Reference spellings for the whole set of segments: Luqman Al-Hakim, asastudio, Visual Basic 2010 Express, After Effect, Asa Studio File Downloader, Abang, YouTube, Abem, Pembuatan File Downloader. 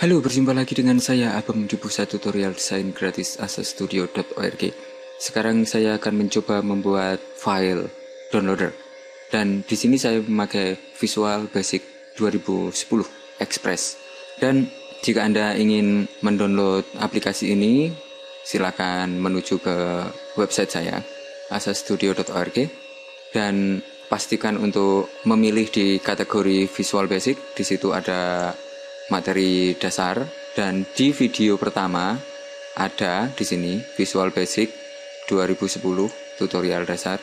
Halo, berjumpa lagi dengan saya Abang di Pusat Tutorial Desain Gratis AsaStudio.org. Sekarang saya akan mencoba membuat file downloader. Dan di sini saya memakai Visual Basic 2010 Express. Dan jika Anda ingin mendownload aplikasi ini, silakan menuju ke website saya asastudio.org dan pastikan untuk memilih di kategori Visual Basic. Di situ ada materi dasar, dan di video pertama ada di sini Visual Basic 2010 tutorial dasar,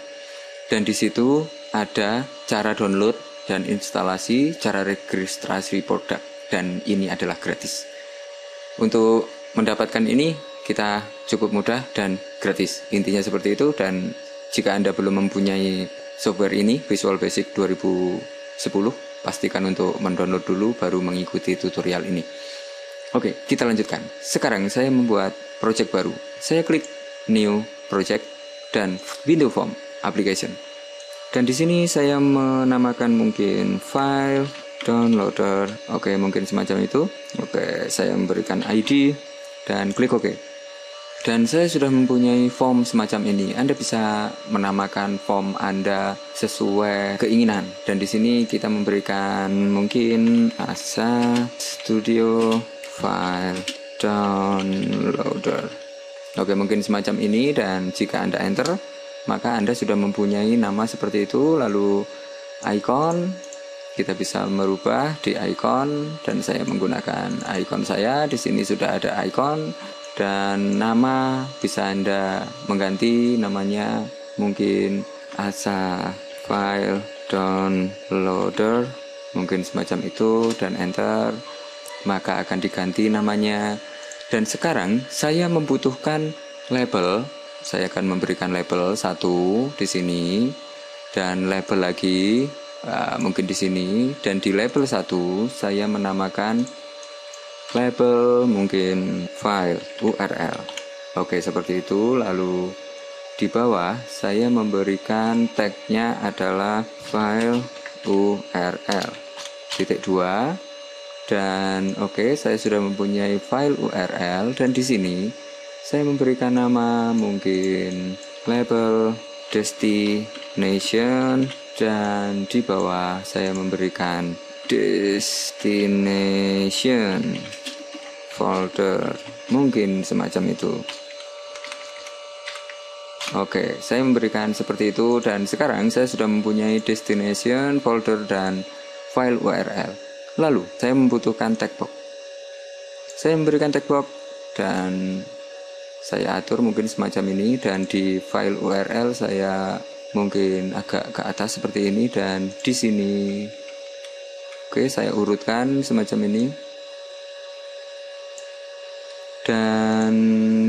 dan di situ ada cara download dan instalasi, cara registrasi produk, dan ini adalah gratis. Untuk mendapatkan ini kita cukup mudah dan gratis, intinya seperti itu. Dan jika Anda belum mempunyai software ini, Visual Basic 2010, pastikan untuk mendownload dulu baru mengikuti tutorial ini. Oke, kita lanjutkan. Sekarang saya membuat project baru. Saya klik New Project dan Window Form Application. Dan di sini saya menamakan mungkin File Downloader. Oke, mungkin semacam itu. Oke, saya memberikan ID dan klik OK. Dan saya sudah mempunyai form semacam ini. Anda bisa menamakan form Anda sesuai keinginan. Dan di sini kita memberikan mungkin Asa Studio File Downloader. Oke, mungkin semacam ini. Dan jika Anda enter, maka Anda sudah mempunyai nama seperti itu. Lalu icon, kita bisa merubah di icon. Dan saya menggunakan icon saya. Di sini sudah ada icon. Dan nama bisa Anda mengganti, namanya mungkin Asa File Downloader, mungkin semacam itu, dan enter, maka akan diganti namanya. Dan sekarang saya membutuhkan label. Saya akan memberikan label 1 di sini, dan label lagi mungkin di sini, dan di label 1 saya menamakan label mungkin file URL. Oke, seperti itu. Lalu di bawah saya memberikan tagnya adalah file URL .2. Dan oke, saya sudah mempunyai file URL, dan di sini saya memberikan nama mungkin label destination, dan di bawah saya memberikan destination folder, mungkin semacam itu. Oke, saya memberikan seperti itu. Dan sekarang saya sudah mempunyai destination folder dan file URL. Lalu saya membutuhkan tag box. Saya memberikan tag box dan saya atur mungkin semacam ini, dan di file URL saya mungkin agak ke atas seperti ini, dan di sini oke, saya urutkan semacam ini. Dan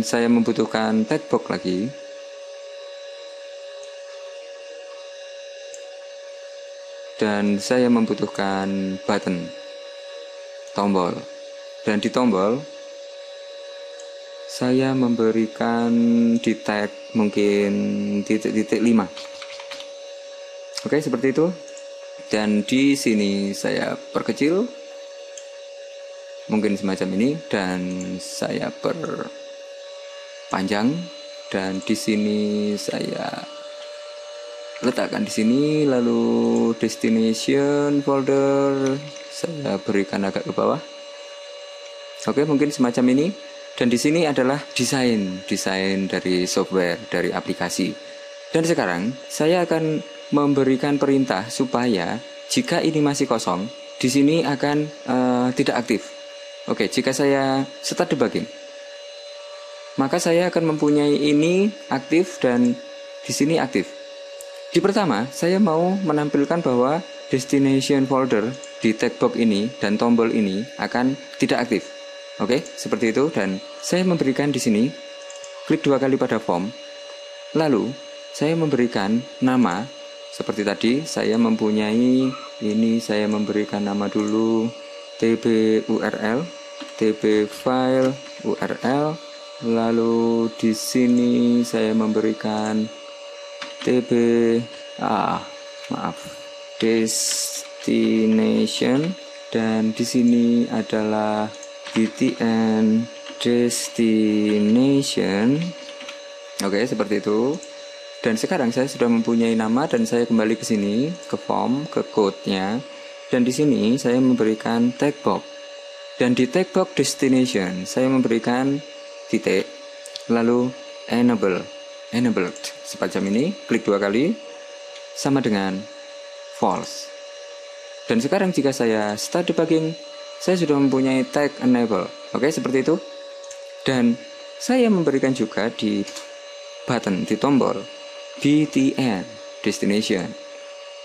saya membutuhkan tag box lagi. Dan saya membutuhkan button, tombol. Dan di tombol, saya memberikan di tag mungkin titik-titik 5. Oke, seperti itu. Dan di sini saya perkecil, mungkin semacam ini, dan saya perpanjang, dan di sini saya letakkan di sini. Lalu destination folder saya berikan agak ke bawah. Oke, mungkin semacam ini. Dan di sini adalah desain dari software, dari aplikasi. Dan sekarang saya akan memberikan perintah supaya jika ini masih kosong, di sini akan tidak aktif. Oke, jika saya start debugging, maka saya akan mempunyai ini aktif dan di sini aktif. Di pertama, saya mau menampilkan bahwa destination folder di tag box ini dan tombol ini akan tidak aktif. Oke, seperti itu. Dan saya memberikan di sini klik 2 kali pada form. Lalu saya memberikan nama. Seperti tadi, saya mempunyai ini, saya memberikan nama dulu tb file url, lalu di sini saya memberikan destination, dan di sini adalah duty and destination. Oke, seperti itu. Dan sekarang saya sudah mempunyai nama dan saya kembali ke sini, ke form, ke code-nya. Dan di sini saya memberikan tag box. Dan di tag box destination saya memberikan titik, lalu enabled semacam ini, klik dua kali sama dengan false. Dan sekarang jika saya start debugging, saya sudah mempunyai tag enable. Oke, seperti itu. Dan saya memberikan juga di button, di tombol btn destination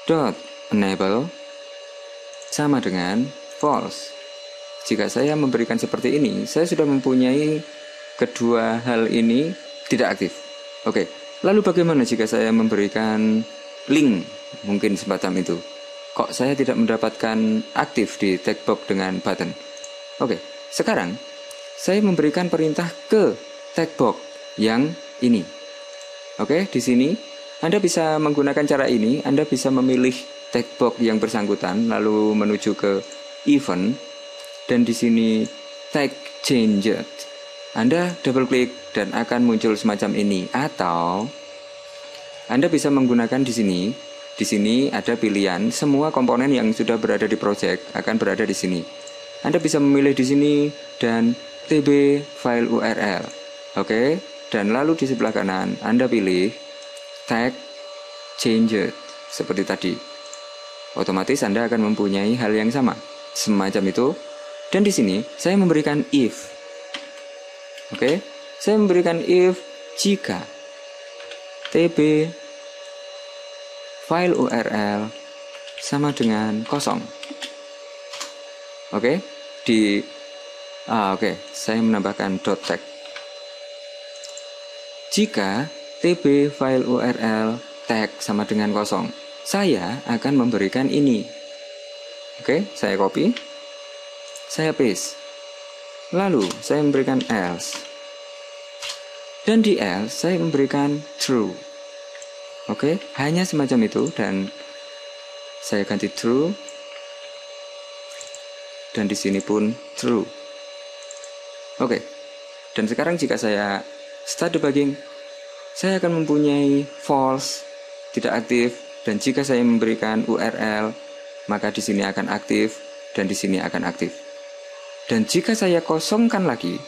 dot enable sama dengan false. Jika saya memberikan seperti ini, saya sudah mempunyai kedua hal ini tidak aktif. Oke, lalu bagaimana jika saya memberikan link mungkin semacam itu? Kok saya tidak mendapatkan aktif di tag box dengan button? Oke, sekarang saya memberikan perintah ke tag box yang ini. Oke, di sini Anda bisa menggunakan cara ini. Anda bisa memilih tag box yang bersangkutan, lalu menuju ke event, dan di sini tag changed. Anda double klik dan akan muncul semacam ini. Atau Anda bisa menggunakan di sini. Di sini ada pilihan semua komponen yang sudah berada di project akan berada di sini. Anda bisa memilih di sini dan tb file URL. Oke. Dan lalu di sebelah kanan Anda pilih tag changed seperti tadi. Otomatis Anda akan mempunyai hal yang sama, semacam itu. Dan di sini saya memberikan if. Oke, saya memberikan if jika tb file URL sama dengan kosong. Oke, saya menambahkan dot tag. Jika tb file url tag sama dengan kosong, saya akan memberikan ini. Oke, saya copy, saya paste, lalu saya memberikan else. Dan di else saya memberikan true. Oke, hanya semacam itu. Dan saya ganti true, dan di sini pun true. Oke, dan sekarang jika saya start debugging, saya akan mempunyai false, tidak aktif. Dan jika saya memberikan URL, maka di sini akan aktif dan di sini akan aktif. Dan jika saya kosongkan lagi,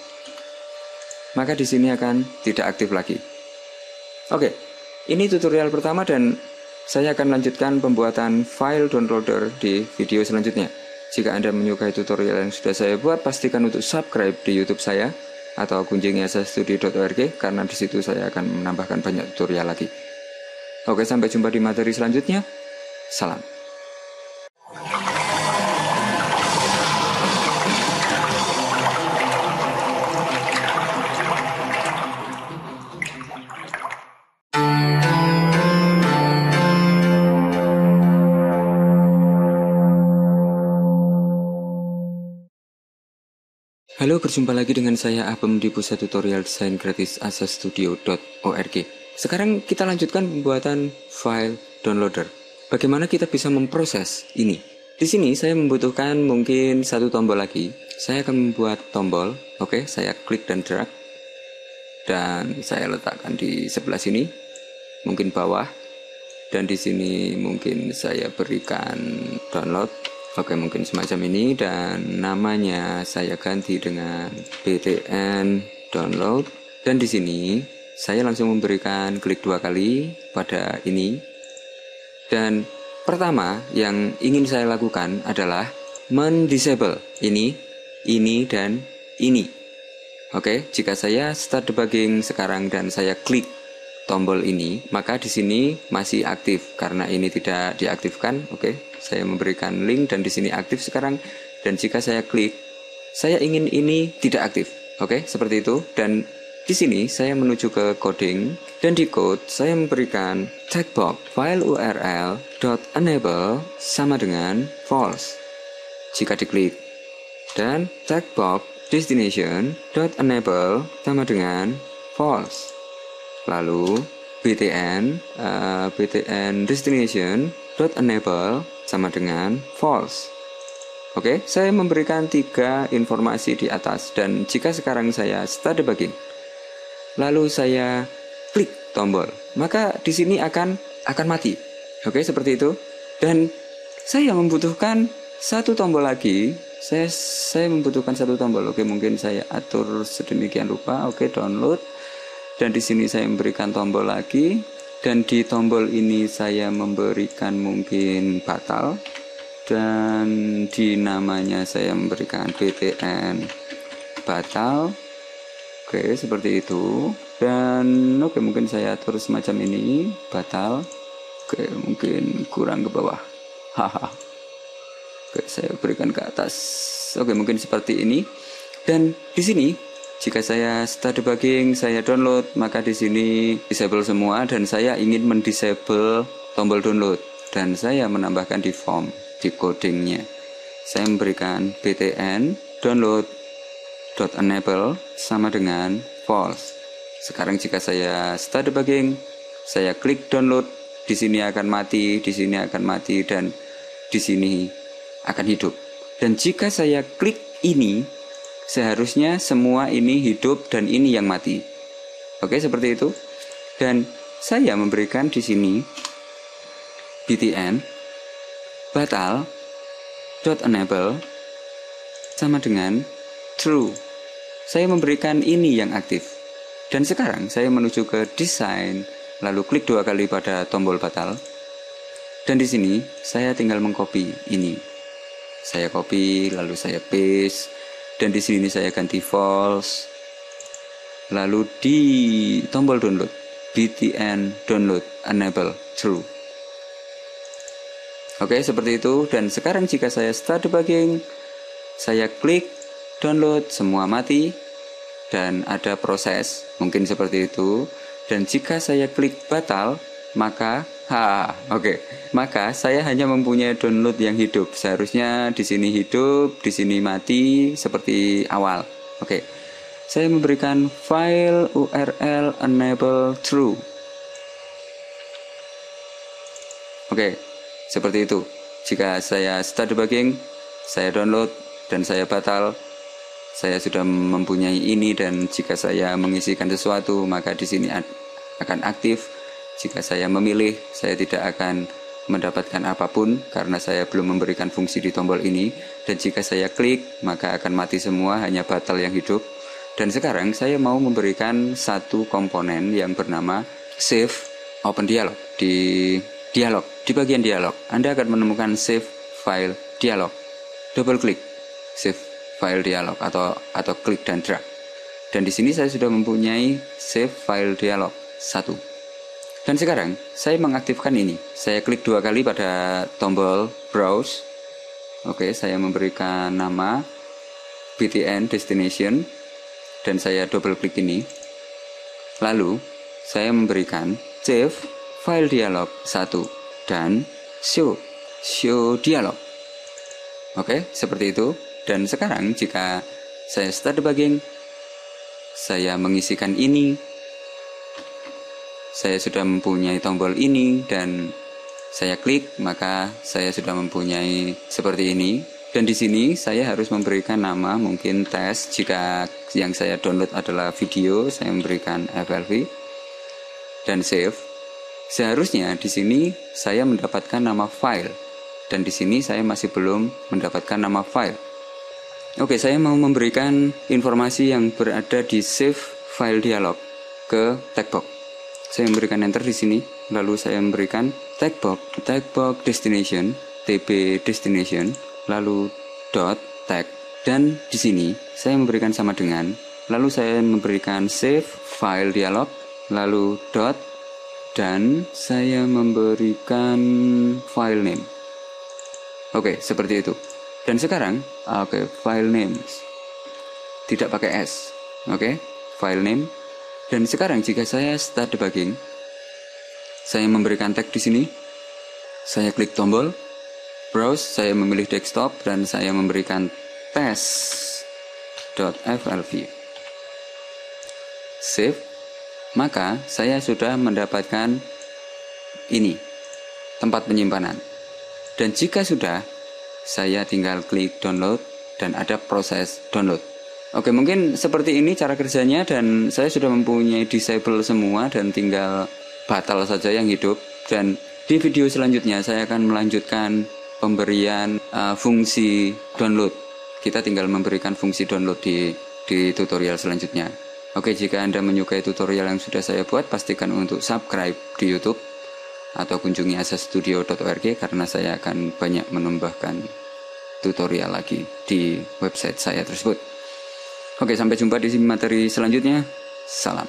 maka di sini akan tidak aktif lagi. Oke, ini tutorial pertama dan saya akan lanjutkan pembuatan file downloader di video selanjutnya. Jika Anda menyukai tutorial yang sudah saya buat, pastikan untuk subscribe di YouTube saya, atau kunjungi asastudio.org karena di situ saya akan menambahkan banyak tutorial lagi. Oke, sampai jumpa di materi selanjutnya. Salam. Halo, berjumpa lagi dengan saya Abem di Pusat Tutorial Desain Gratis AsaStudio.org. Sekarang kita lanjutkan pembuatan file downloader. Bagaimana kita bisa memproses ini? Di sini saya membutuhkan mungkin satu tombol lagi. Saya akan membuat tombol. Oke, saya klik dan drag. Dan saya letakkan di sebelah sini, mungkin bawah. Dan di sini mungkin saya berikan download. Oke, mungkin semacam ini. Dan namanya saya ganti dengan btn download. Dan di sini saya langsung memberikan klik dua kali pada ini. Dan pertama yang ingin saya lakukan adalah mendisable ini, dan ini. Oke, jika saya start debugging sekarang dan saya klik tombol ini, maka di sini masih aktif karena ini tidak diaktifkan. Oke. Saya memberikan link dan di sini aktif sekarang. Dan jika saya klik, saya ingin ini tidak aktif. Oke, seperti itu. Dan di sini saya menuju ke coding, dan di code saya memberikan tag box file url dot enable sama dengan false jika diklik, dan tag box destination dot enable sama dengan false. Lalu btn destination dot enable sama dengan false. Oke, saya memberikan 3 informasi di atas, dan jika sekarang saya start debugging, lalu saya klik tombol, maka di sini akan mati. Oke, seperti itu. Dan saya membutuhkan satu tombol lagi. Saya membutuhkan satu tombol. Oke, mungkin saya atur sedemikian rupa. Oke, download. Dan di sini saya memberikan tombol lagi. Dan di tombol ini saya memberikan mungkin batal. Dan di namanya saya memberikan btn batal. Oke, seperti itu. Dan oke, mungkin saya atur semacam ini, batal. Oke, mungkin kurang ke bawah. Haha. Oke, saya berikan ke atas. Oke, mungkin seperti ini. Dan di sini jika saya start debugging, saya download, maka di sini disable semua, dan saya ingin mendisable tombol download, dan saya menambahkan di form, di codingnya saya memberikan btn download.enable sama dengan false. Sekarang jika saya start debugging, saya klik download, di sini akan mati, di sini akan mati, dan di sini akan hidup. Dan jika saya klik ini, seharusnya semua ini hidup dan ini yang mati. Oke, seperti itu. Dan saya memberikan di sini btn batal.enable sama dengan true. Saya memberikan ini yang aktif. Dan sekarang saya menuju ke desain, lalu klik 2 kali pada tombol batal. Dan di sini saya tinggal mengcopy ini. Saya copy, lalu saya paste, dan di sini saya ganti false. Lalu di tombol download, btn download enable true. Oke, seperti itu. Dan sekarang jika saya start debugging, saya klik download, semua mati, dan ada proses, mungkin seperti itu. Dan jika saya klik batal, maka oke, maka saya hanya mempunyai download yang hidup. Seharusnya di sini hidup, di sini mati, seperti awal. Oke, saya memberikan file url enable true. Oke, seperti itu. Jika saya start debugging, saya download dan saya batal, saya sudah mempunyai ini. Dan jika saya mengisikan sesuatu, maka di sini akan aktif. Jika saya memilih, saya tidak akan mendapatkan apapun karena saya belum memberikan fungsi di tombol ini. Dan jika saya klik, maka akan mati semua, hanya batal yang hidup. Dan sekarang saya mau memberikan satu komponen yang bernama save open dialog. Di bagian dialog, Anda akan menemukan save file dialog. Double klik save file dialog atau klik dan drag. Dan di sini saya sudah mempunyai save file dialog 1. Dan sekarang saya mengaktifkan ini. Saya klik 2 kali pada tombol browse. Oke, saya memberikan nama btn destination, dan saya double klik ini. Lalu saya memberikan save file dialog 1 dan show dialog. Oke, seperti itu. Dan sekarang jika saya start debugging, saya mengisikan ini, saya sudah mempunyai tombol ini, dan saya klik, maka saya sudah mempunyai seperti ini. Dan di sini saya harus memberikan nama, mungkin tes, jika yang saya download adalah video, saya memberikan FLV dan save. Seharusnya di sini saya mendapatkan nama file, dan di sini saya masih belum mendapatkan nama file. Oke, saya mau memberikan informasi yang berada di save file dialog ke textbox. Saya memberikan enter di sini, lalu saya memberikan textbox destination, tb destination, lalu dot tag, dan di sini saya memberikan sama dengan, lalu saya memberikan save file dialog, lalu dot, dan saya memberikan file name. Oke, seperti itu. Dan sekarang, oke, file name tidak pakai S. Oke, file name. Dan sekarang jika saya start debugging, saya memberikan tag di sini, saya klik tombol browse, saya memilih desktop, dan saya memberikan test.flv save. Maka saya sudah mendapatkan ini, tempat penyimpanan. Dan jika sudah, saya tinggal klik download dan ada proses download. Oke, mungkin seperti ini cara kerjanya, dan saya sudah mempunyai disable semua dan tinggal batal saja yang hidup. Dan di video selanjutnya saya akan melanjutkan pemberian fungsi download. Kita tinggal memberikan fungsi download di tutorial selanjutnya. Oke, jika Anda menyukai tutorial yang sudah saya buat, pastikan untuk subscribe di YouTube atau kunjungi asastudio.org, karena saya akan banyak menambahkan tutorial lagi di website saya tersebut. Oke, sampai jumpa di materi selanjutnya. Salam.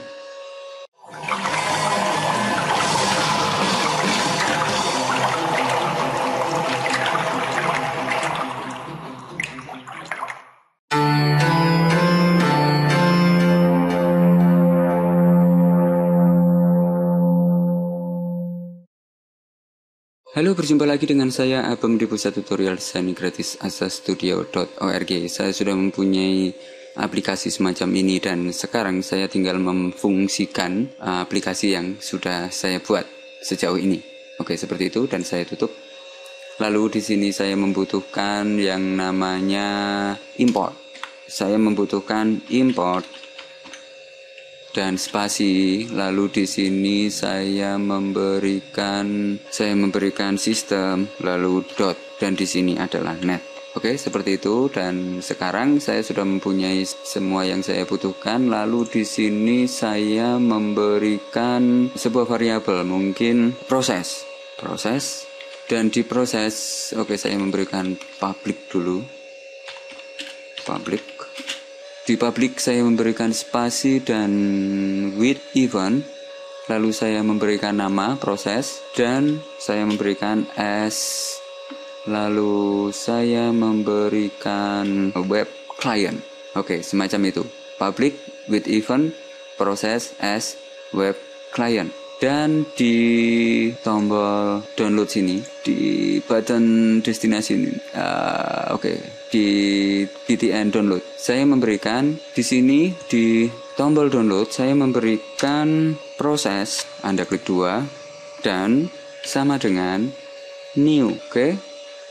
Halo, berjumpa lagi dengan saya Abem di pusat tutorial desain gratis AsaStudio.org. Saya sudah mempunyai aplikasi semacam ini dan sekarang saya tinggal memfungsikan aplikasi yang sudah saya buat sejauh ini. Oke, seperti itu, dan saya tutup. Lalu di sini saya membutuhkan yang namanya import. Saya membutuhkan import dan spasi, lalu di sini saya memberikan sistem, lalu dot, dan di sini adalah net. Oke, seperti itu, dan sekarang saya sudah mempunyai semua yang saya butuhkan. Lalu di sini saya memberikan sebuah variabel, mungkin proses, dan di proses, oke, saya memberikan public dulu, public. Di public saya memberikan spasi dan with event, lalu saya memberikan nama proses, dan saya memberikan as, lalu saya memberikan web client. Oke, semacam itu. Public with event proses as web client. Dan di tombol download sini, di button destinasi ini, oke, di btn download saya memberikan di sini, di tombol download saya memberikan proses, Anda klik 2 dan sama dengan new. Oke,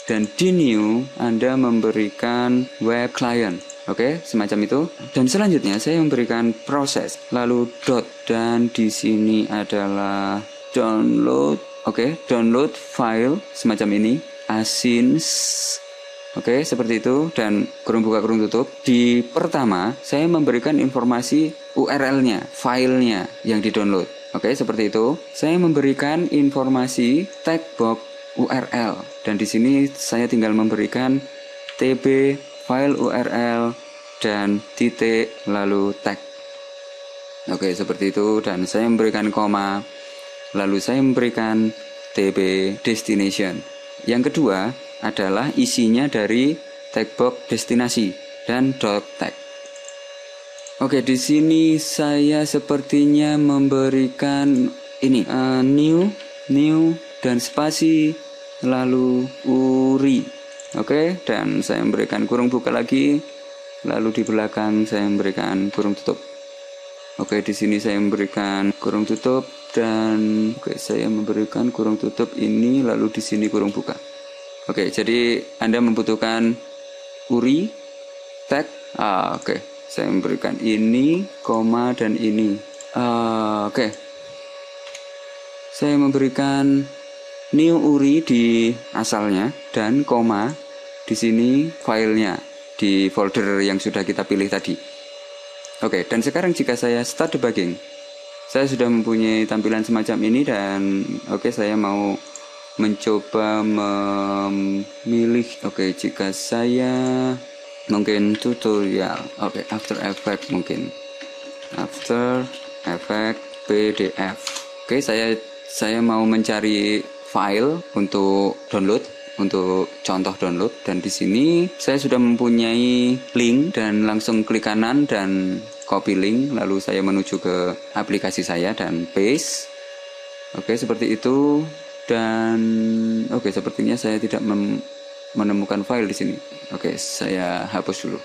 dan di new Anda memberikan web client. Oke, semacam itu, dan selanjutnya saya memberikan proses, lalu dot, dan di sini adalah download. Oke, download file semacam ini, asins. Oke, seperti itu, dan kurung buka kurung tutup. Di pertama, saya memberikan informasi URL-nya, filenya yang di-download. Oke, seperti itu. Saya memberikan informasi tag box URL, dan di sini saya tinggal memberikan tb file URL dan titik lalu tag. Oke, seperti itu, dan saya memberikan koma, lalu saya memberikan tb destination. Yang kedua adalah isinya dari tag box destinasi dan dot tag. Oke, di sini saya sepertinya memberikan ini new dan spasi lalu URI. Oke, dan saya memberikan kurung buka lagi, lalu di belakang saya memberikan kurung tutup. Oke, di sini saya memberikan kurung tutup, dan oke, saya memberikan kurung tutup ini, lalu di sini kurung buka. Oke, jadi Anda membutuhkan URI, tag, oke, saya memberikan ini, koma, dan ini, oke, saya memberikan new URI di asalnya, dan koma, di sini filenya, di folder yang sudah kita pilih tadi. Oke, dan sekarang jika saya start debugging, saya sudah mempunyai tampilan semacam ini, dan oke, saya mau mencoba memilih. Oke, jika saya mungkin tutorial, oke, After Effect, mungkin After Effect PDF. Oke, saya mau mencari file untuk download, untuk contoh download, dan di sini saya sudah mempunyai link, dan langsung klik kanan dan copy link, lalu saya menuju ke aplikasi saya dan paste. Oke, seperti itu. Dan oke, sepertinya saya tidak menemukan file di sini. Oke, saya hapus dulu.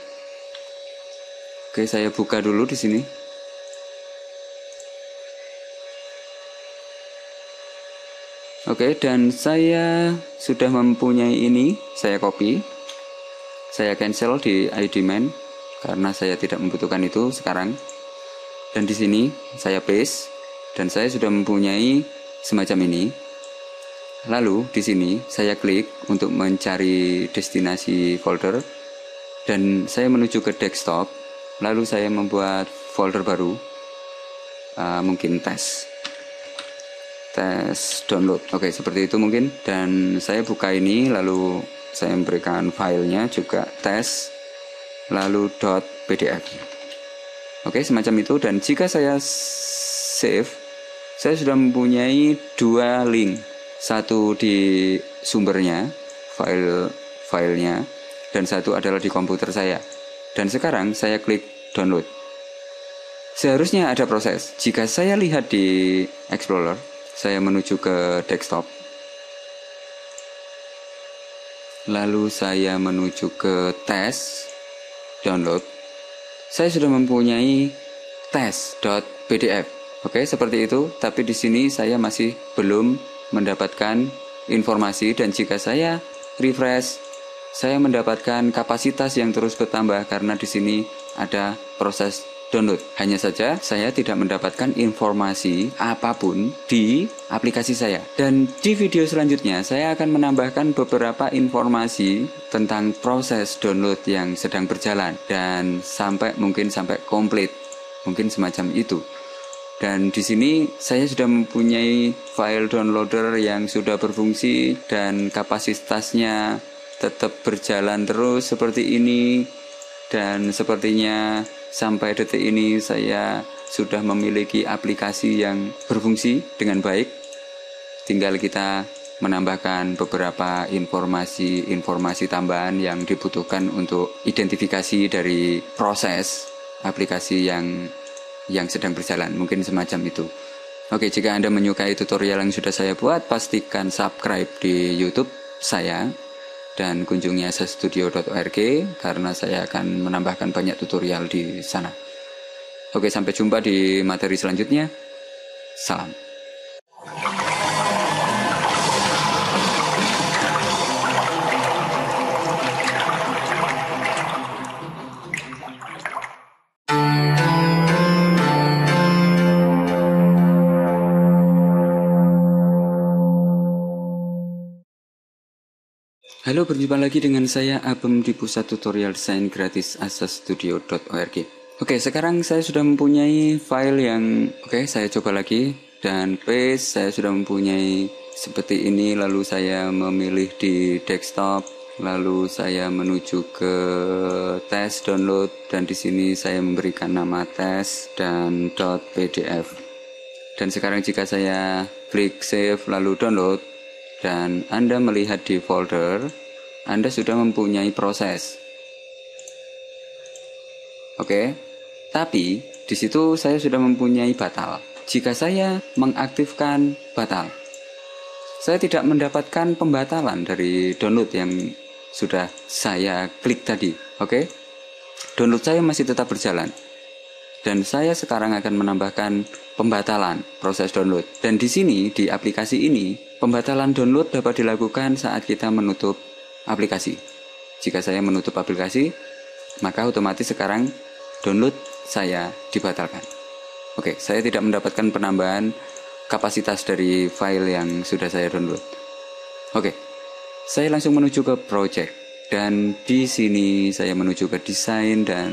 Oke, saya buka dulu di sini. Oke, dan saya sudah mempunyai ini, saya copy, saya cancel di ID main karena saya tidak membutuhkan itu sekarang. Dan di sini saya paste, dan saya sudah mempunyai semacam ini. Lalu di sini saya klik untuk mencari destinasi folder, dan saya menuju ke desktop. Lalu saya membuat folder baru, mungkin tes download. Oke, seperti itu mungkin. Dan saya buka ini, lalu saya memberikan filenya juga tes, lalu .pdf. Oke, semacam itu. Dan jika saya save, saya sudah mempunyai dua link, satu di sumbernya, filenya, dan satu adalah di komputer saya. Dan sekarang saya klik download. Seharusnya ada proses. Jika saya lihat di Explorer, saya menuju ke desktop, lalu saya menuju ke tes download. Saya sudah mempunyai tes.pdf. Oke, seperti itu. Tapi di sini saya masih belum mendapatkan informasi, dan jika saya refresh, saya mendapatkan kapasitas yang terus bertambah karena di sini ada proses download. Hanya saja saya tidak mendapatkan informasi apapun di aplikasi saya. Dan di video selanjutnya saya akan menambahkan beberapa informasi tentang proses download yang sedang berjalan, dan mungkin sampai komplit, mungkin semacam itu. Dan di sini saya sudah mempunyai file downloader yang sudah berfungsi dan kapasitasnya tetap berjalan terus seperti ini. Dan sepertinya sampai detik ini saya sudah memiliki aplikasi yang berfungsi dengan baik. Tinggal kita menambahkan beberapa informasi tambahan yang dibutuhkan untuk identifikasi dari proses aplikasi yang sedang berjalan, mungkin semacam itu. Oke, jika Anda menyukai tutorial yang sudah saya buat, pastikan subscribe di YouTube saya dan kunjungi asastudio.org karena saya akan menambahkan banyak tutorial di sana. Oke, sampai jumpa di materi selanjutnya. Salam. Halo, berjumpa lagi dengan saya Abem di Pusat Tutorial Desain Gratis AsaStudio.org. Oke, sekarang saya sudah mempunyai file yang... Oke, saya coba lagi dan paste. Saya sudah mempunyai seperti ini, lalu saya memilih di desktop, lalu saya menuju ke tes download, dan di sini saya memberikan nama tes dan .pdf. Dan sekarang jika saya klik save lalu download, dan Anda melihat di folder, Anda sudah mempunyai proses. Oke, tapi di situ saya sudah mempunyai batal. Jika saya mengaktifkan batal, saya tidak mendapatkan pembatalan dari download yang sudah saya klik tadi. Oke, download saya masih tetap berjalan. Dan saya sekarang akan menambahkan pembatalan proses download. Dan di sini, di aplikasi ini, pembatalan download dapat dilakukan saat kita menutup aplikasi. Jika saya menutup aplikasi, maka otomatis sekarang download saya dibatalkan. Oke, saya tidak mendapatkan penambahan kapasitas dari file yang sudah saya download. Oke, saya langsung menuju ke project. Dan di sini saya menuju ke desain dan...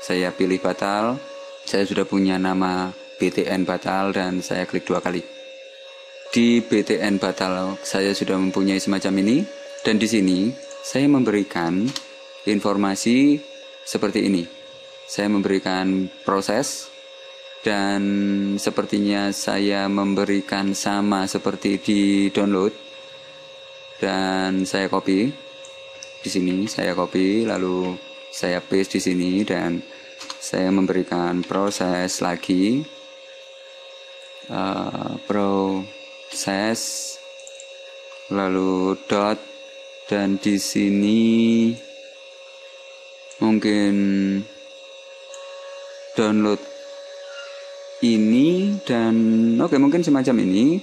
saya pilih batal. Saya sudah punya nama BTN batal dan saya klik dua kali. Di BTN batal saya sudah mempunyai semacam ini, dan di sini saya memberikan informasi seperti ini. Saya memberikan proses, dan sepertinya saya memberikan sama seperti di download, dan saya copy. Di sini saya copy, lalu saya paste di sini, dan saya memberikan proses lagi, proses, lalu dot, dan di sini mungkin download ini, dan oke, mungkin semacam ini.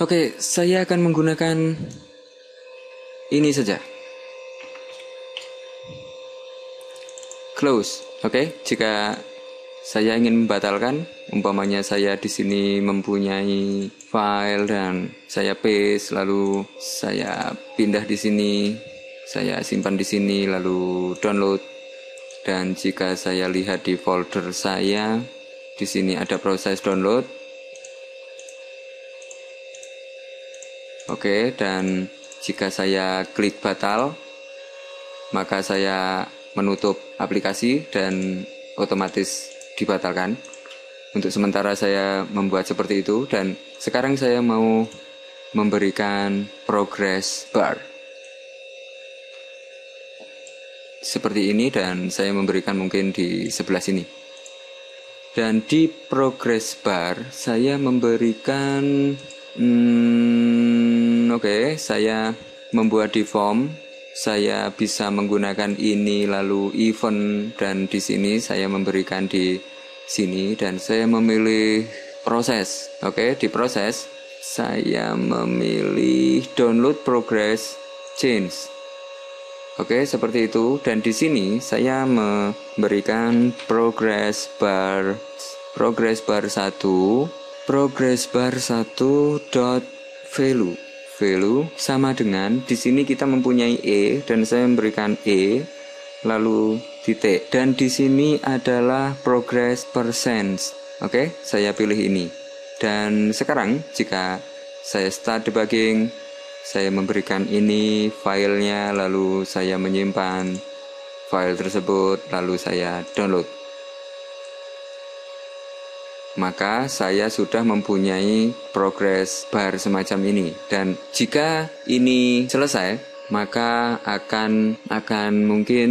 Oke, saya akan menggunakan ini saja. Close. Oke, jika saya ingin membatalkan, umpamanya saya di sini mempunyai file dan saya paste, lalu saya pindah di sini, saya simpan di sini, lalu download. Dan jika saya lihat di folder saya, di sini ada proses download. Oke, dan jika saya klik batal, maka saya menutup aplikasi dan otomatis dibatalkan. Untuk sementara saya membuat seperti itu, dan sekarang saya mau memberikan progress bar. Seperti ini, dan saya memberikan mungkin di sebelah sini. Dan di progress bar saya memberikan Oke, saya membuat di form. Saya bisa menggunakan ini, lalu event, dan di sini saya memberikan di sini, dan saya memilih proses. Oke, di proses saya memilih download progress change. Oke, seperti itu. Dan di sini saya memberikan progress bar 1, progress bar 1.value. Value sama dengan, di sini kita mempunyai E, dan saya memberikan E lalu titik, dan di sini adalah progress percent. Oke, saya pilih ini. Dan sekarang jika saya start debugging, saya memberikan ini filenya, lalu saya menyimpan file tersebut, lalu saya download. Maka saya sudah mempunyai progress bar semacam ini. Dan jika ini selesai, maka akan mungkin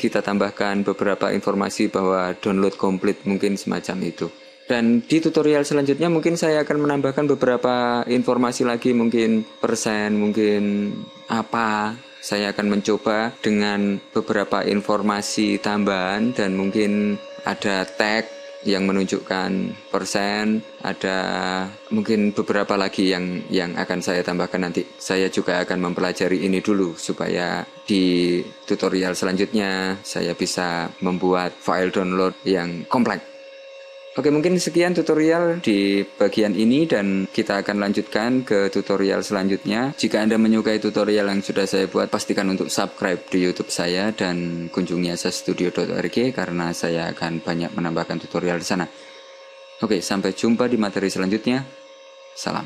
kita tambahkan beberapa informasi bahwa download complete, mungkin semacam itu. Dan di tutorial selanjutnya mungkin saya akan menambahkan beberapa informasi lagi, mungkin persen, mungkin apa. Saya akan mencoba dengan beberapa informasi tambahan, dan mungkin ada tag yang menunjukkan persen, ada mungkin beberapa lagi yang akan saya tambahkan nanti. Saya juga akan mempelajari ini dulu supaya di tutorial selanjutnya saya bisa membuat file download yang kompleks. Oke, mungkin sekian tutorial di bagian ini, dan kita akan lanjutkan ke tutorial selanjutnya. Jika Anda menyukai tutorial yang sudah saya buat, pastikan untuk subscribe di YouTube saya dan kunjungi asastudio.org, karena saya akan banyak menambahkan tutorial di sana. Oke, sampai jumpa di materi selanjutnya. Salam.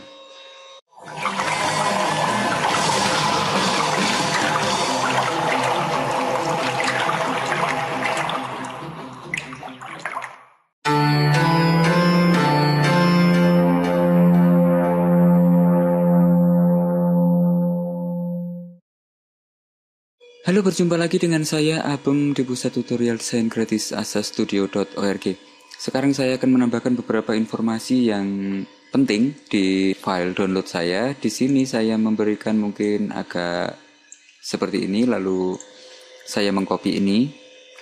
Halo, berjumpa lagi dengan saya Abem di Pusat Tutorial Desain Gratis AsaStudio.org. Sekarang saya akan menambahkan beberapa informasi yang penting di file download saya. Di sini saya memberikan mungkin agak seperti ini, lalu saya mengcopy ini,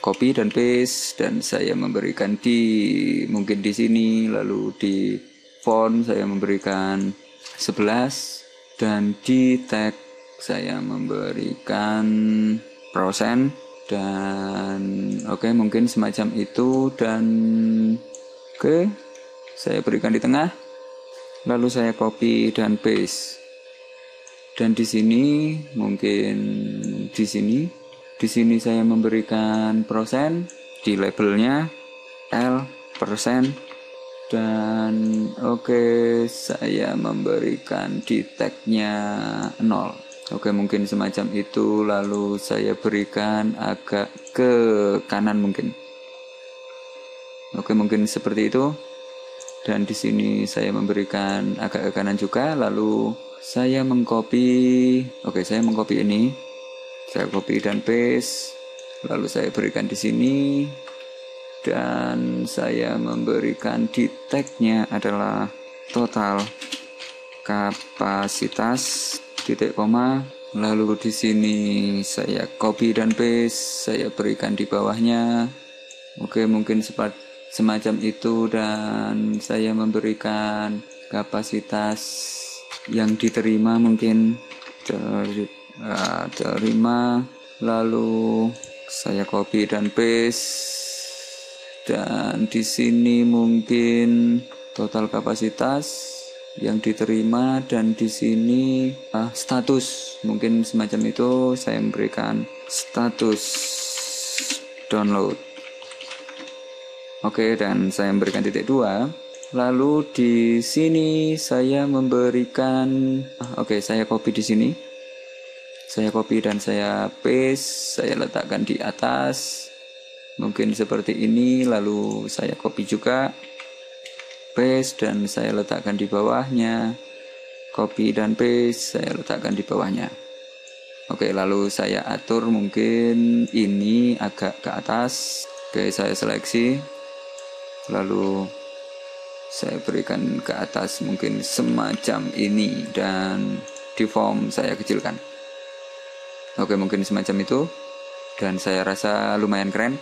copy dan paste, dan saya memberikan di mungkin di sini, lalu di font saya memberikan 11, dan di tag saya memberikan persen, dan oke, mungkin semacam itu. Dan oke, saya berikan di tengah, lalu saya copy dan paste, dan di sini mungkin di sini saya memberikan persen di labelnya %, dan oke, saya memberikan di tagnya 0. Oke, mungkin semacam itu, lalu saya berikan agak ke kanan mungkin. Oke, mungkin seperti itu. Dan di sini saya memberikan agak ke kanan juga, lalu saya mengcopy. Oke, saya mengcopy ini. Saya copy dan paste, lalu saya berikan di sini, dan saya memberikan di tag-nya adalah total kapasitas titik koma, lalu di sini saya copy dan paste, saya berikan di bawahnya. Oke, mungkin semacam itu, dan saya memberikan kapasitas yang diterima mungkin terima, lalu saya copy dan paste. Dan di sini mungkin total kapasitas yang diterima, dan di sini status mungkin semacam itu. Saya memberikan status download. Oke, dan saya memberikan titik 2. Lalu di sini saya memberikan oke, saya copy di sini. Saya copy dan saya paste, saya letakkan di atas. Mungkin seperti ini, lalu saya copy juga, paste, dan saya letakkan di bawahnya. Copy dan paste, saya letakkan di bawahnya. Oke, lalu saya atur mungkin ini agak ke atas. Oke, saya seleksi, lalu saya berikan ke atas mungkin semacam ini, dan di form saya kecilkan. Oke, mungkin semacam itu, dan saya rasa lumayan keren.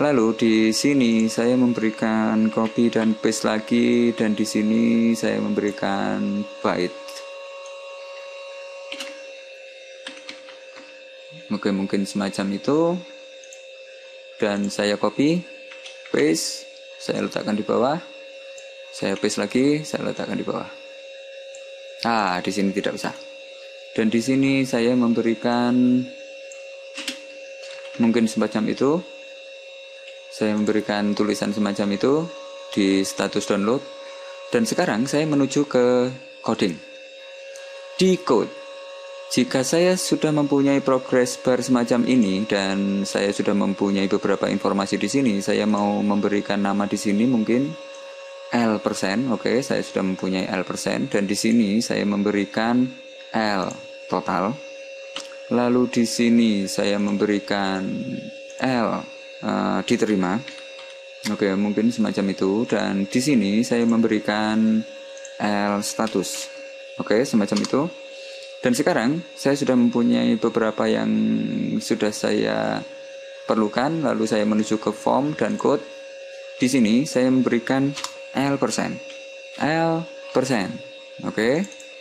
Lalu di sini saya memberikan copy dan paste lagi, dan di sini saya memberikan byte. Oke, mungkin semacam itu, dan saya copy, paste, saya letakkan di bawah, saya paste lagi, saya letakkan di bawah. Di sini tidak usah. Dan di sini saya memberikan mungkin semacam itu. Saya memberikan tulisan semacam itu di status download. Dan sekarang saya menuju ke coding. Di code, jika saya sudah mempunyai progress bar semacam ini dan saya sudah mempunyai beberapa informasi di sini, saya mau memberikan nama di sini mungkin L%. Oke, saya sudah mempunyai L%, dan di sini saya memberikan L total. Lalu di sini saya memberikan L diterima. Oke, mungkin semacam itu, dan di sini saya memberikan L status. Oke, semacam itu. Dan sekarang saya sudah mempunyai beberapa yang sudah saya perlukan, lalu saya menuju ke form dan code. Di sini saya memberikan L%. Oke,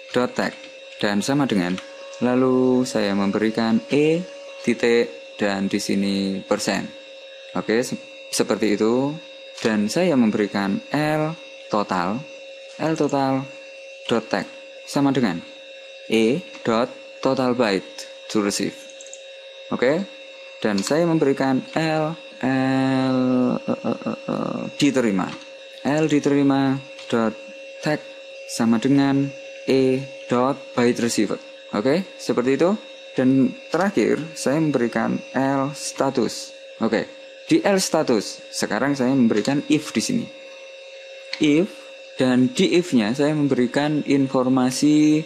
dot tag dan sama dengan, lalu saya memberikan E titik dan di sini persen. Oke, seperti itu. Dan saya memberikan L total dot tag sama dengan E dot total byte to receive. Oke, dan saya memberikan L diterima dot tag sama dengan E dot byte receiver. Oke, seperti itu. Dan terakhir saya memberikan L status. Oke, di L status sekarang saya memberikan if di sini. If, dan di if-nya saya memberikan informasi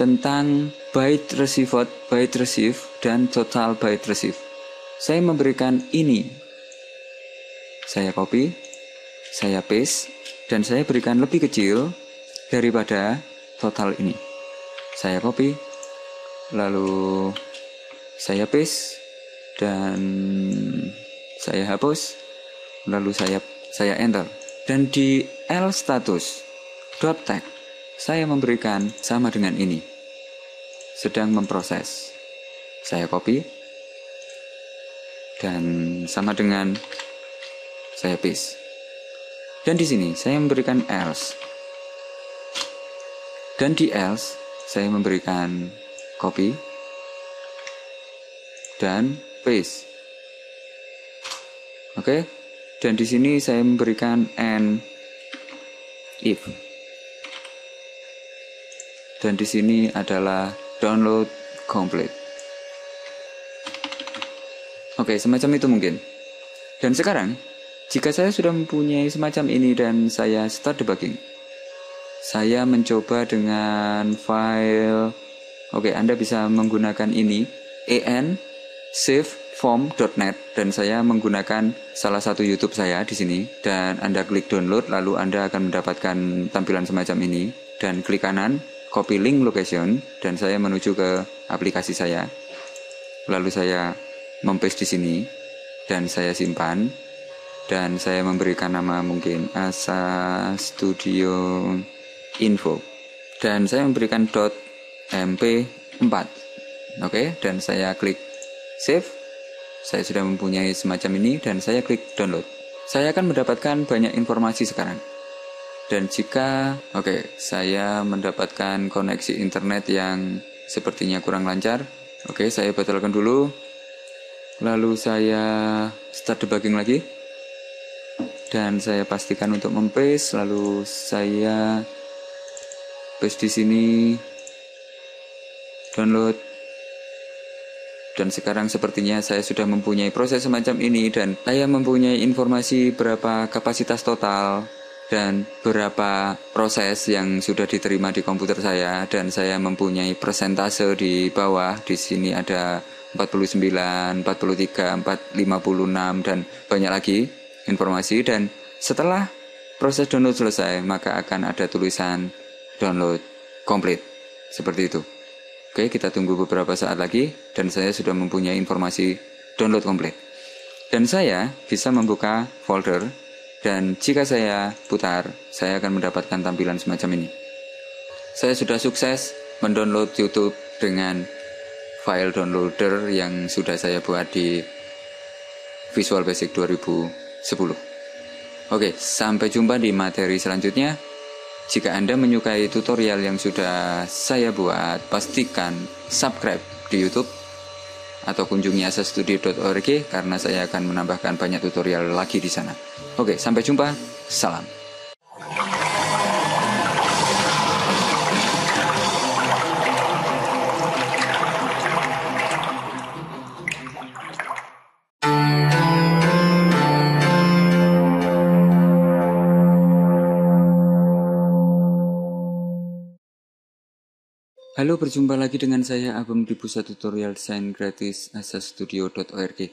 tentang byte received, byte received, dan total byte received. Saya memberikan ini. Saya copy, saya paste, dan saya berikan lebih kecil daripada total ini. Saya copy, lalu saya paste, dan saya hapus, lalu saya enter. Dan di L status dot tag saya memberikan sama dengan ini, sedang memproses. Saya copy dan sama dengan saya paste. Dan di sini saya memberikan else. Dan di else saya memberikan copy dan paste. Oke, dan di sini saya memberikan and if. Dan di sini adalah download complete. Oke, semacam itu mungkin. Dan sekarang, jika saya sudah mempunyai semacam ini dan saya start debugging, saya mencoba dengan file. Oke, Anda bisa menggunakan ini, en save form.net, dan saya menggunakan salah satu YouTube saya di sini. Dan Anda klik download, lalu Anda akan mendapatkan tampilan semacam ini. Dan klik kanan, copy link location, dan saya menuju ke aplikasi saya. Lalu saya mempaste di sini, dan saya simpan, dan saya memberikan nama mungkin Asa Studio Info. dan saya memberikan .mp4. Oke, dan saya klik save. Saya sudah mempunyai semacam ini dan saya klik download. Saya akan mendapatkan banyak informasi sekarang. Dan jika saya mendapatkan koneksi internet yang sepertinya kurang lancar, saya batalkan dulu. Lalu saya start debugging lagi. Dan saya pastikan untuk mem-paste, lalu saya paste di sini, download. Dan sekarang sepertinya saya sudah mempunyai proses semacam ini dan saya mempunyai informasi berapa kapasitas total dan berapa proses yang sudah diterima di komputer saya, dan saya mempunyai persentase di bawah. Di sini ada 49, 43, 456 dan banyak lagi informasi. Dan setelah proses download selesai, maka akan ada tulisan download complete seperti itu. Oke, kita tunggu beberapa saat lagi dan saya sudah mempunyai informasi download complete. Dan saya bisa membuka folder, dan jika saya putar, saya akan mendapatkan tampilan semacam ini. Saya sudah sukses mendownload YouTube dengan file downloader yang sudah saya buat di Visual Basic 2010. Oke, sampai jumpa di materi selanjutnya. Jika Anda menyukai tutorial yang sudah saya buat, pastikan subscribe di YouTube atau kunjungi asastudio.org karena saya akan menambahkan banyak tutorial lagi di sana. Oke, sampai jumpa. Salam. Halo, berjumpa lagi dengan saya Abem di Pusat Tutorial Design Gratis AsaStudio.org.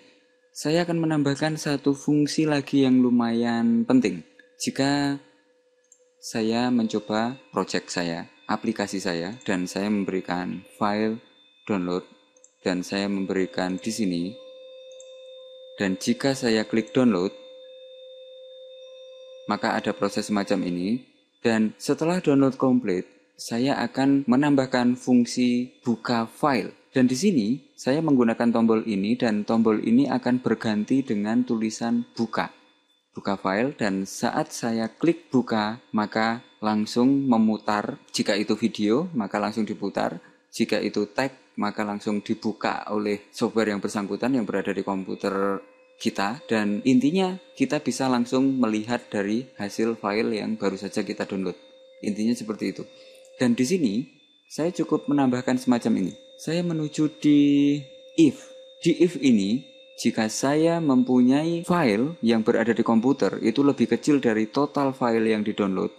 Saya akan menambahkan satu fungsi lagi yang lumayan penting. Jika saya mencoba project saya, aplikasi saya, dan saya memberikan file download, dan saya memberikan di sini, dan jika saya klik download, maka ada proses semacam ini, dan setelah download complete, saya akan menambahkan fungsi buka file. Dan di sini saya menggunakan tombol ini, dan tombol ini akan berganti dengan tulisan buka file, dan saat saya klik buka maka langsung memutar. Jika itu video maka langsung diputar, jika itu tag maka langsung dibuka oleh software yang bersangkutan yang berada di komputer kita, dan intinya kita bisa langsung melihat dari hasil file yang baru saja kita download. Intinya seperti itu. Dan di sini saya cukup menambahkan semacam ini. Saya menuju di if. Di if ini, jika saya mempunyai file yang berada di komputer itu lebih kecil dari total file yang didownload,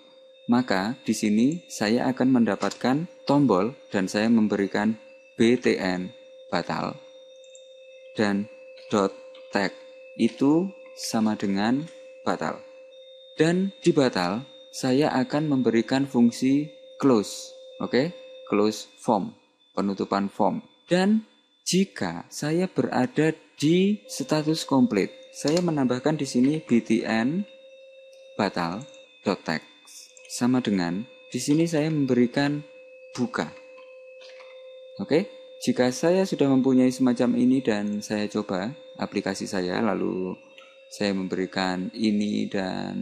maka di sini saya akan mendapatkan tombol dan saya memberikan btn batal dan .tag itu sama dengan batal. Dan di batal saya akan memberikan fungsi close, close form, penutupan form. Dan jika saya berada di status complete, saya menambahkan di sini btn batal .tag sama dengan di sini saya memberikan buka. Jika saya sudah mempunyai semacam ini dan saya coba aplikasi saya, lalu saya memberikan ini dan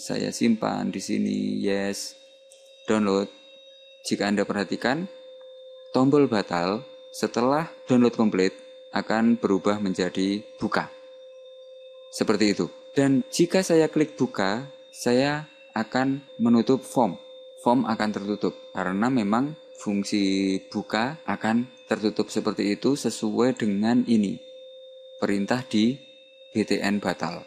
saya simpan di sini, yes, download. Jika Anda perhatikan, tombol batal setelah download complete akan berubah menjadi buka. Seperti itu. Dan jika saya klik buka, saya akan menutup form. Form akan tertutup karena memang fungsi buka akan tertutup seperti itu sesuai dengan ini. Perintah di btn batal.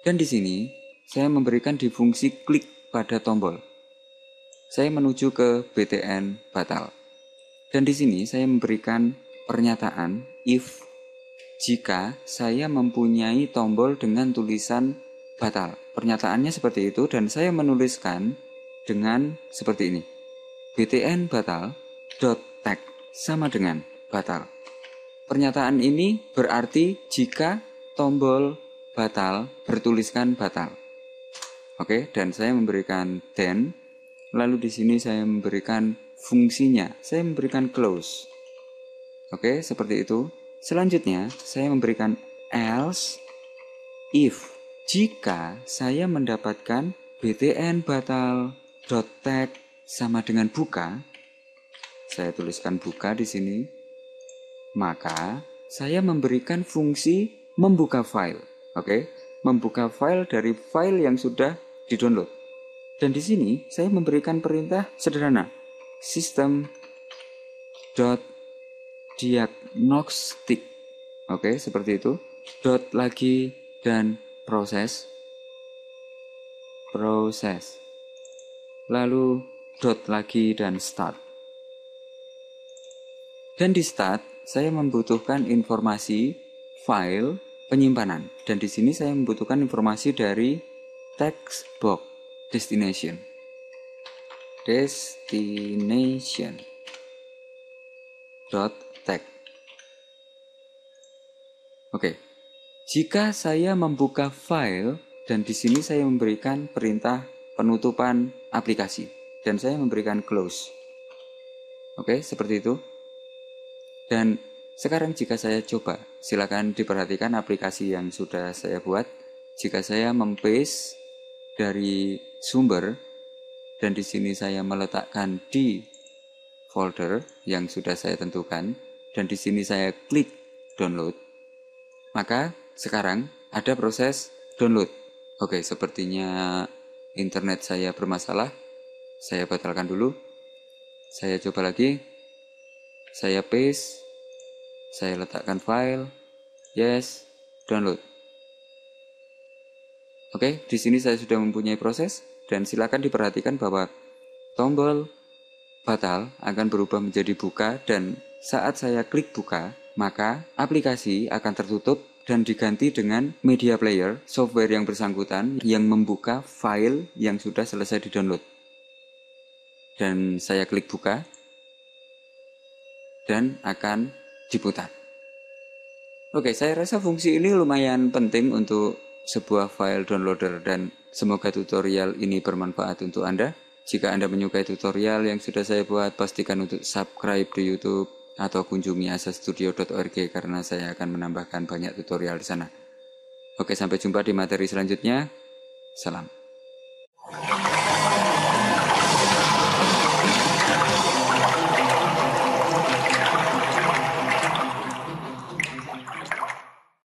Dan di sini saya memberikan di fungsi klik pada tombol. Saya menuju ke btn batal. Dan di sini saya memberikan pernyataan if jika saya mempunyai tombol dengan tulisan batal. Pernyataannya seperti itu dan saya menuliskan dengan seperti ini. btn batal .tag sama dengan batal. Pernyataan ini berarti jika tombol batal bertuliskan batal. Dan saya memberikan then lalu di sini saya memberikan fungsinya, saya memberikan close. Oke, seperti itu. Selanjutnya saya memberikan else if jika saya mendapatkan btn batal.tag sama dengan buka, saya tuliskan buka di sini, maka saya memberikan fungsi membuka file. Oke, membuka file dari file yang sudah didownload. Dan di sini saya memberikan perintah sederhana system.diagnostic. Oke, seperti itu. Dot lagi dan proses. Lalu dot lagi dan start. Dan di start saya membutuhkan informasi file penyimpanan. Dan di sini saya membutuhkan informasi dari text box. destination.tag. Oke, jika saya membuka file, dan di sini saya memberikan perintah penutupan aplikasi dan saya memberikan close. Oke, seperti itu. Dan sekarang jika saya coba, silakan diperhatikan aplikasi yang sudah saya buat. Jika saya mempaste dari sumber dan di sini saya meletakkan di folder yang sudah saya tentukan dan di sini saya klik download, maka sekarang ada proses download. Oke, sepertinya internet saya bermasalah, saya batalkan dulu, saya coba lagi, saya paste, saya letakkan file, yes, download. Oke, di sini saya sudah mempunyai proses dan silakan diperhatikan bahwa tombol batal akan berubah menjadi buka dan saat saya klik buka, maka aplikasi akan tertutup dan diganti dengan media player, software yang bersangkutan yang membuka file yang sudah selesai didownload. Dan saya klik buka dan akan diputar. Oke, saya rasa fungsi ini lumayan penting untuk sebuah file downloader dan semoga tutorial ini bermanfaat untuk Anda. Jika Anda menyukai tutorial yang sudah saya buat, pastikan untuk subscribe di YouTube atau kunjungi asastudio.org karena saya akan menambahkan banyak tutorial di sana. Oke, sampai jumpa di materi selanjutnya. Salam.